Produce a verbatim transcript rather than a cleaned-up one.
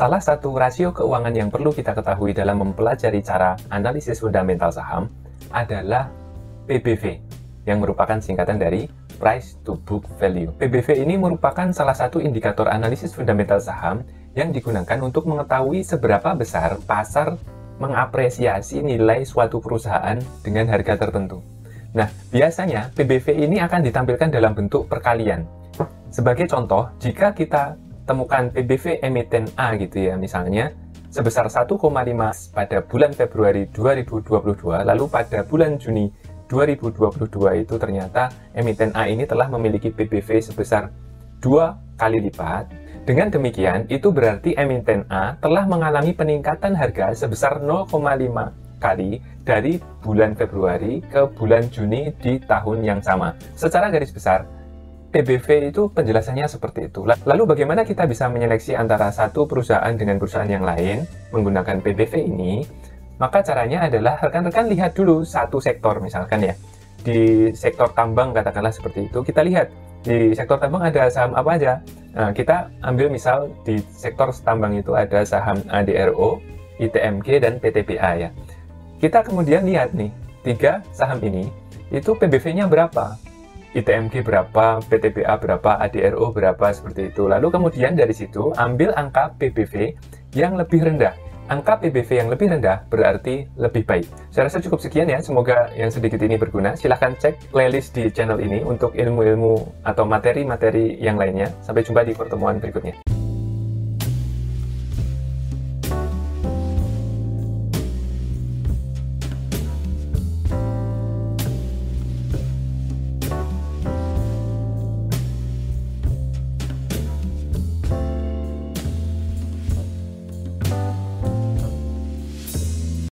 Salah satu rasio keuangan yang perlu kita ketahui dalam mempelajari cara analisis fundamental saham adalah P B V, yang merupakan singkatan dari Price to Book Value. P B V ini merupakan salah satu indikator analisis fundamental saham yang digunakan untuk mengetahui seberapa besar pasar mengapresiasi nilai suatu perusahaan dengan harga tertentu. Nah, biasanya P B V ini akan ditampilkan dalam bentuk perkalian. Sebagai contoh, jika kita temukan P B V emiten A gitu ya, misalnya sebesar satu koma lima pada bulan Februari dua ribu dua puluh dua, lalu pada bulan Juni dua ribu dua puluh dua itu ternyata emiten A ini telah memiliki P B V sebesar dua kali lipat. Dengan demikian, itu berarti emiten A telah mengalami peningkatan harga sebesar nol koma lima kali dari bulan Februari ke bulan Juni di tahun yang sama. Secara garis besar, P B V itu penjelasannya seperti itu. Lalu bagaimana kita bisa menyeleksi antara satu perusahaan dengan perusahaan yang lain menggunakan P B V ini? Maka caranya adalah rekan-rekan lihat dulu satu sektor, misalkan ya. Di sektor tambang katakanlah seperti itu, kita lihat di sektor tambang ada saham apa aja. Nah, kita ambil misal di sektor tambang itu ada saham A D R O, I T M K, dan P T P A ya. Kita kemudian lihat nih, tiga saham ini itu P B V-nya berapa? I T M K berapa, P T B A berapa, A D R O berapa, seperti itu. Lalu kemudian dari situ ambil angka P B V yang lebih rendah. Angka P B V yang lebih rendah berarti lebih baik. Saya rasa cukup sekian ya, semoga yang sedikit ini berguna. Silahkan cek playlist di channel ini untuk ilmu-ilmu atau materi-materi yang lainnya. Sampai jumpa di pertemuan berikutnya.